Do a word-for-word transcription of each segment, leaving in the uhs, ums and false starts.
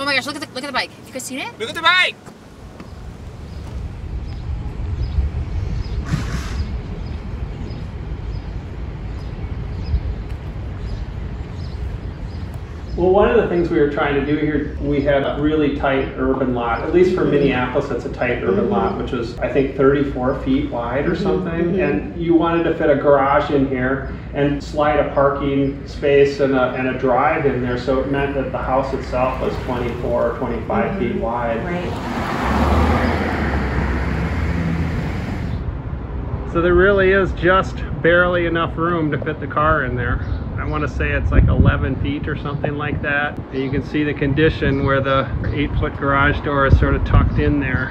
Oh my gosh, look at the, look at the bike. Have you guys seen it? Look at the bike! Well, one of the things we were trying to do here, we had a really tight urban lot, at least for Minneapolis, it's a tight urban mm-hmm. lot, which was, I think, thirty-four feet wide or something. Mm-hmm. And you wanted to fit a garage in here and slide a parking space and a, and a drive in there. So it meant that the house itself was twenty-four or twenty-five mm-hmm. feet wide. Right. So there really is just barely enough room to fit the car in there. I want to say it's like eleven feet or something like that. And you can see the condition where the eight foot garage door is sort of tucked in there.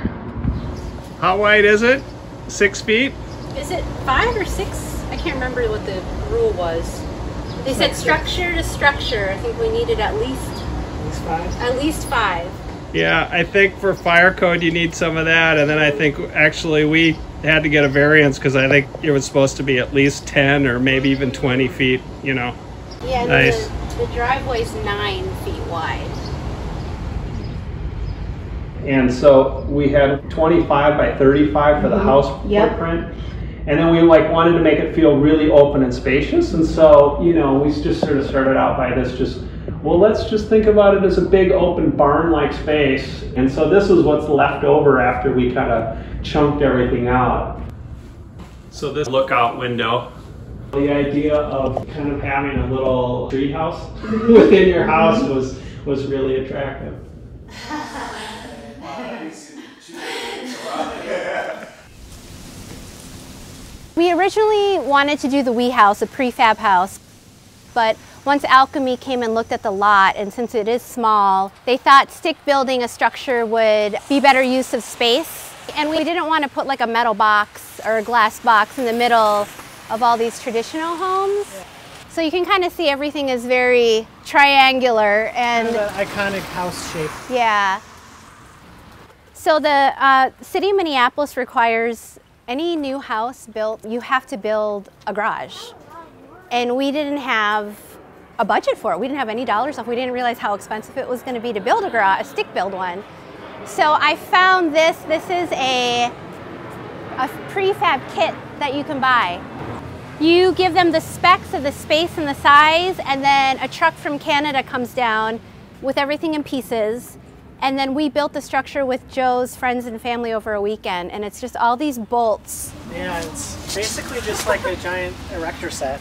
How wide is it? Six feet? Is it five or six? I can't remember what the rule was. They said structure to structure. I think we needed at least, at least five. At least five. Yeah, I think for fire code you need some of that, and then I think actually we had to get a variance because I think it was supposed to be at least ten or maybe even twenty feet, you know. Yeah, nice. the, the driveway's nine feet wide. And so we had twenty-five by thirty-five for the mm-hmm. house yep. footprint. And then we like wanted to make it feel really open and spacious, and so, you know, we just sort of started out by this just well, let's just think about it as a big open barn-like space. And so this is what's left over after we kind of chunked everything out. So this lookout window. The idea of kind of having a little tree house within your house was, was really attractive. We originally wanted to do the WeeHouse, a prefab house, but once Alchemy came and looked at the lot, and since it is small, they thought stick building a structure would be better use of space. And we didn't want to put like a metal box or a glass box in the middle of all these traditional homes. Yeah. So you can kind of see everything is very triangular and kind of an iconic house shape. Yeah. So the uh, city of Minneapolis requires any new house built, you have to build a garage. And we didn't have a budget for it. We didn't have any dollars off. We didn't realize how expensive it was going to be to build a garage, a stick build one. So I found this. This is a, a prefab kit that you can buy. You give them the specs of the space and the size, and then a truck from Canada comes down with everything in pieces. And then we built the structure with Joe's friends and family over a weekend, and it's just all these bolts. Yeah, it's basically just like a giant erector set.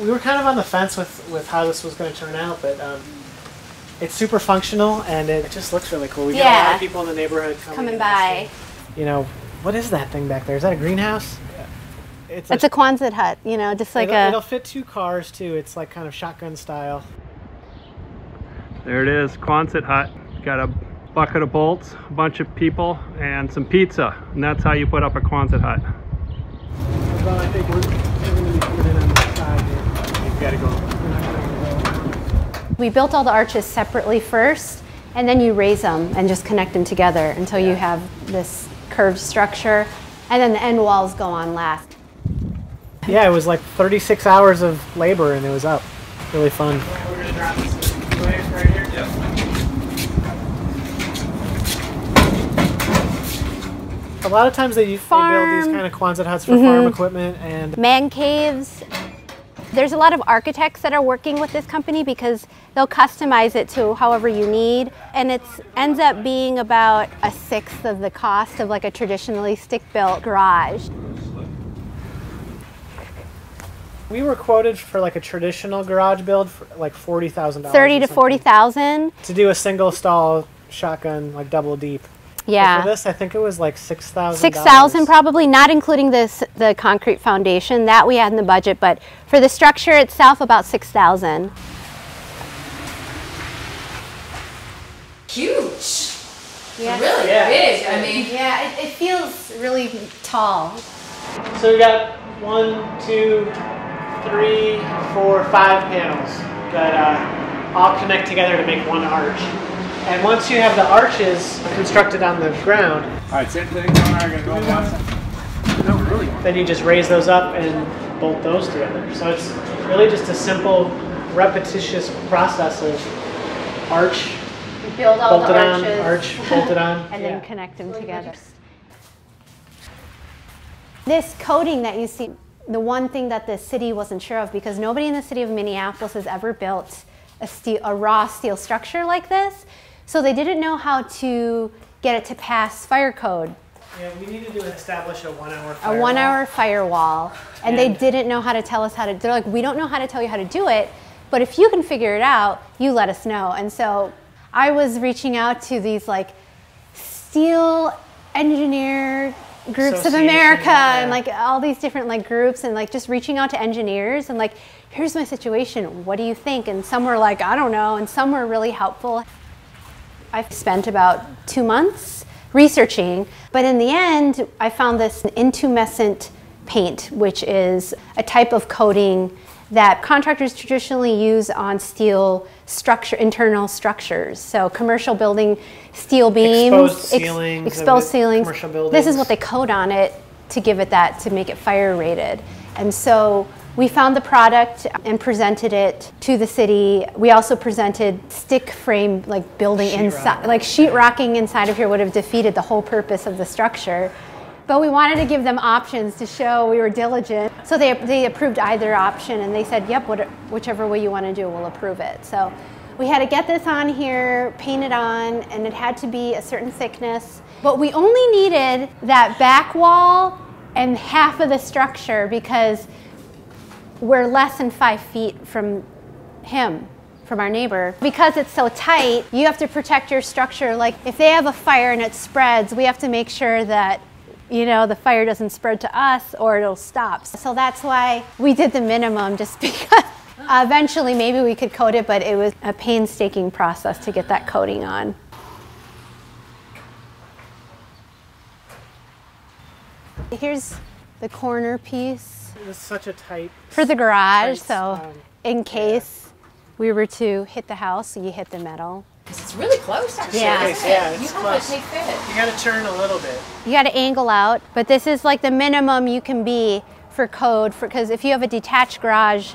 We were kind of on the fence with, with how this was going to turn out, but um, it's super functional and it just looks really cool. We yeah. got a lot of people in the neighborhood coming, coming by. And, you know, what is that thing back there? Is that a greenhouse? Yeah. It's, it's a, a Quonset hut, you know, just like it'll, a... It'll fit two cars, too. It's like kind of shotgun style. There it is, Quonset hut. Got a bucket of bolts, a bunch of people, and some pizza. And that's how you put up a Quonset hut. Well, I think we're going to be coming in on the side here. Gotta go. We built all the arches separately first, and then you raise them and just connect them together until yeah. you have this curved structure, and then the end walls go on last. Yeah, it was like thirty-six hours of labor, and it was up. Really fun. We're gonna drop this right here. Yep. A lot of times they, farm. they build these kind of Quonset huts for mm-hmm. farm equipment and man caves. There's a lot of architects that are working with this company because they'll customize it to however you need. And it ends up being about a sixth of the cost of like a traditionally stick-built garage. We were quoted for like a traditional garage build for like forty thousand dollars. thirty to forty thousand. To do a single stall shotgun, like double deep. Yeah. But for this, I think it was like six thousand dollars. six thousand dollars probably, not including this, the concrete foundation. That we had in the budget, but for the structure itself, about six thousand dollars. Huge. Yeah. Really yeah. big. I mean, yeah, it, it feels really tall. So we got one, two, three, four, five panels that uh, all connect together to make one arch. And once you have the arches constructed on the ground, all right, same thing. I'm gonna go on. No, really. Then you just raise those up and bolt those together. So it's really just a simple, repetitious process of arch You build all bolt the it arches. On, arch, bolt it on. And yeah. then connect them together. This coating that you see, the one thing that the city wasn't sure of, because nobody in the city of Minneapolis has ever built a, steel, a raw steel structure like this. So they didn't know how to get it to pass fire code. Yeah, we needed to establish a one-hour firewall. A one-hour firewall. And, and they didn't know how to tell us how to, they're like, we don't know how to tell you how to do it, but if you can figure it out, you let us know. And so I was reaching out to these like steel engineer groups of America yeah. and like all these different like groups and like just reaching out to engineers and like, here's my situation, what do you think? And some were like, I don't know. And some were really helpful. I've spent about two months researching, but in the end, I found this intumescent paint, which is a type of coating that contractors traditionally use on steel structure, internal structures. So commercial building steel beams, exposed ceilings, ex exposed ceilings. Commercial buildings. This is what they coat on it to give it that, to make it fire rated. And so we found the product and presented it to the city. We also presented stick frame, like building sheet inside, rock. like sheet rocking inside of here would have defeated the whole purpose of the structure. But we wanted to give them options to show we were diligent. So they, they approved either option and they said, yep, what, whichever way you want to do, we'll approve it. So we had to get this on here, paint it on, and it had to be a certain thickness. But we only needed that back wall and half of the structure because we're less than five feet from him, from our neighbor. Because it's so tight, you have to protect your structure. Like if they have a fire and it spreads, we have to make sure that you know, the fire doesn't spread to us or it'll stop. So that's why we did the minimum, just because eventually maybe we could coat it, but it was a painstaking process to get that coating on. Here's the corner piece. It was such a tight... For the garage, tight, so um, in case yeah. we were to hit the house, so you hit the metal. It's really close, actually. Yeah, it's yeah, it's you close. Have to take fit. You got to turn a little bit. You got to angle out, but this is like the minimum you can be for code. Because if you have a detached garage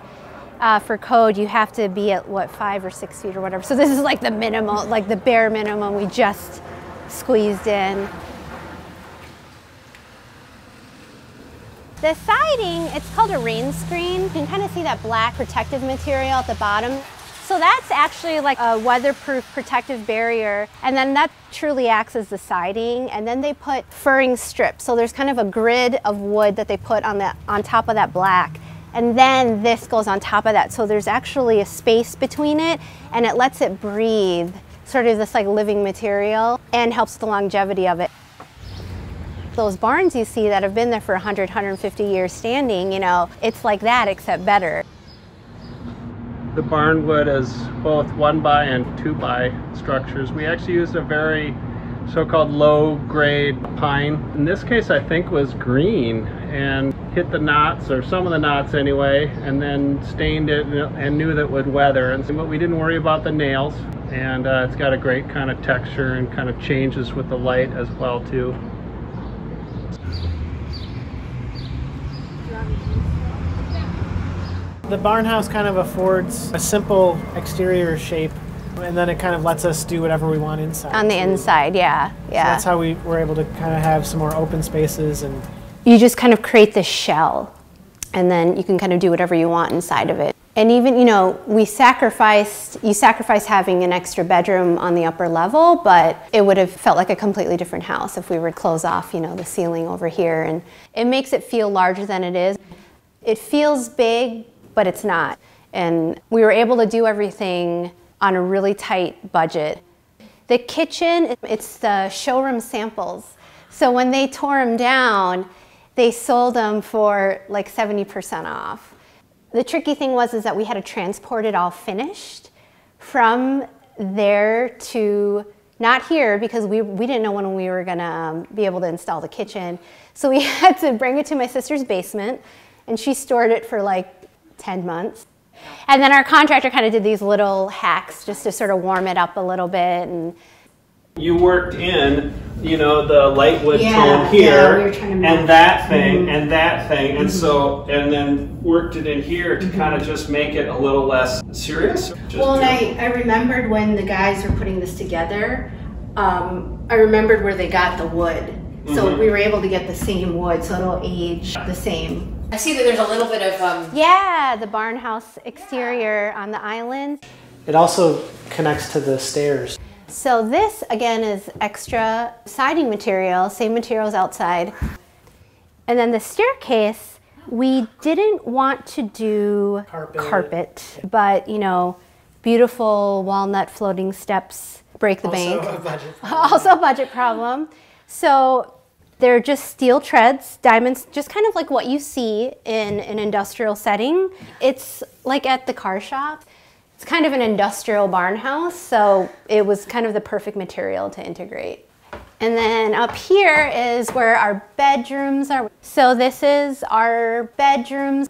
uh, for code, you have to be at what five or six feet or whatever. So this is like the minimal, like the bare minimum we just squeezed in. The siding, it's called a rain screen. You can kind of see that black protective material at the bottom. So that's actually like a weatherproof protective barrier, and then that truly acts as the siding. And then they put furring strips, so there's kind of a grid of wood that they put on that on top of that black, and then this goes on top of that. So there's actually a space between it, and it lets it breathe, sort of this like living material, and helps the longevity of it. Those barns you see that have been there for one hundred, one hundred fifty years standing, you know, it's like that except better. The barn wood is both one by and two by structures. We actually used a very so-called low-grade pine. In this case, I think was green, and hit the knots, or some of the knots anyway, and then stained it and knew that it would weather. And so we didn't worry about the nails, and uh, it's got a great kind of texture and kind of changes with the light as well too. The barn house kind of affords a simple exterior shape, and then it kind of lets us do whatever we want inside. On the inside, yeah, yeah. So that's how we were able to kind of have some more open spaces. And you just kind of create this shell, and then you can kind of do whatever you want inside of it. And even, you know, we sacrificed, you sacrifice having an extra bedroom on the upper level, but it would have felt like a completely different house if we were to close off, you know, the ceiling over here. And it makes it feel larger than it is. It feels big, but it's not. And we were able to do everything on a really tight budget. The kitchen, it's the showroom samples. So when they tore them down, they sold them for like seventy percent off. The tricky thing was is that we had to transport it all finished from there to not here, because we, we didn't know when we were gonna be able to install the kitchen. So we had to bring it to my sister's basement, and she stored it for like ten months. And then our contractor kind of did these little hacks just to sort of warm it up a little bit. And you worked in you know, the light wood yeah, tone here, yeah, we were trying to make and that thing, mm-hmm. and that thing, and mm-hmm. so, and then worked it in here to mm-hmm. kind of just make it a little less serious. Just well, and I, I remembered when the guys were putting this together, um, I remembered where they got the wood. So mm-hmm. we were able to get the same wood, so it'll age the same. I see that there's a little bit of... Um... Yeah, the barn house exterior yeah. on the island. It also connects to the stairs. So this, again, is extra siding material, same materials outside. And then the staircase, we didn't want to do carpet, carpet but, you know, beautiful walnut floating steps break the also bank. A budget also a budget problem. So they're just steel treads, diamonds, just kind of like what you see in an industrial setting. It's like at the car shop. It's kind of an industrial barn house, so it was kind of the perfect material to integrate. And then up here is where our bedrooms are. So this is our bedrooms.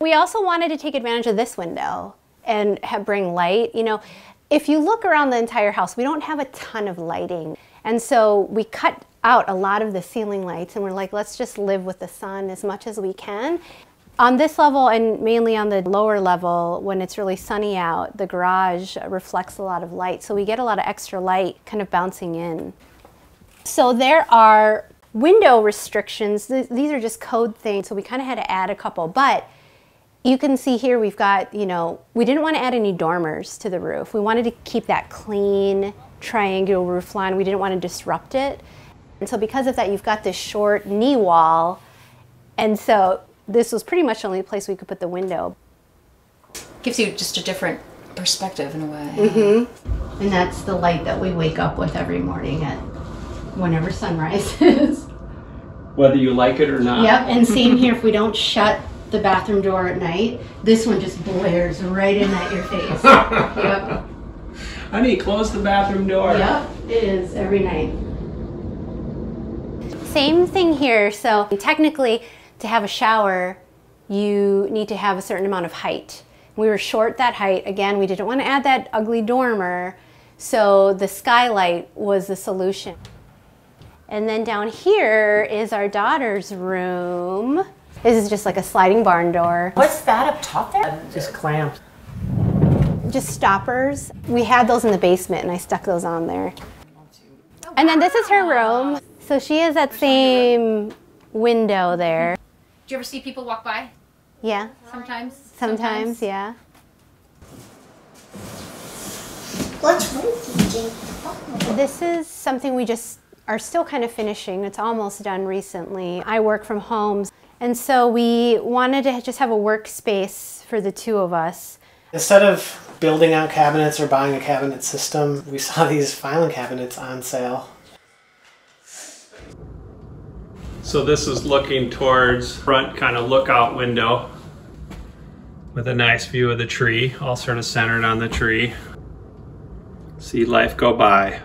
We also wanted to take advantage of this window and have, bring light. You know, if you look around the entire house, we don't have a ton of lighting. And so we cut out a lot of the ceiling lights and we're like, let's just live with the sun as much as we can. On this level and mainly on the lower level, when it's really sunny out, the garage reflects a lot of light. So we get a lot of extra light kind of bouncing in. So there are window restrictions. These are just code things. So we kind of had to add a couple, but you can see here we've got, you know, we didn't want to add any dormers to the roof. We wanted to keep that clean triangular roof line. We didn't want to disrupt it. And so because of that, you've got this short knee wall. And so this was pretty much the only place we could put the window. Gives you just a different perspective in a way. Mm-hmm. And that's the light that we wake up with every morning at whenever sunrise is. Whether you like it or not. Yep, and same here, if we don't shut the bathroom door at night, this one just blares right in at your face. Yep. Honey, close the bathroom door. Yep, it is every night. Same thing here. So technically, to have a shower, you need to have a certain amount of height. We were short that height. Again, we didn't want to add that ugly dormer, so the skylight was the solution. And then down here is our daughter's room. This is just like a sliding barn door. What's that up top there? Just clamps. Just stoppers. We had those in the basement and I stuck those on there. And then this is her room. So she is that same window there. Do you ever see people walk by? Yeah. Sometimes. Sometimes, Sometimes. yeah. What's wrong? This is something we just are still kind of finishing. It's almost done recently. I work from home. And so we wanted to just have a workspace for the two of us. Instead of building out cabinets or buying a cabinet system, we saw these filing cabinets on sale. So this is looking towards front, kind of lookout window with a nice view of the tree, all sort of centered on the tree. See life go by.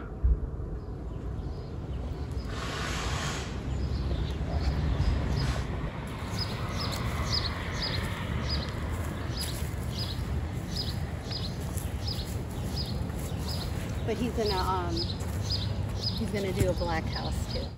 But he's gonna um he's gonna do a black house too.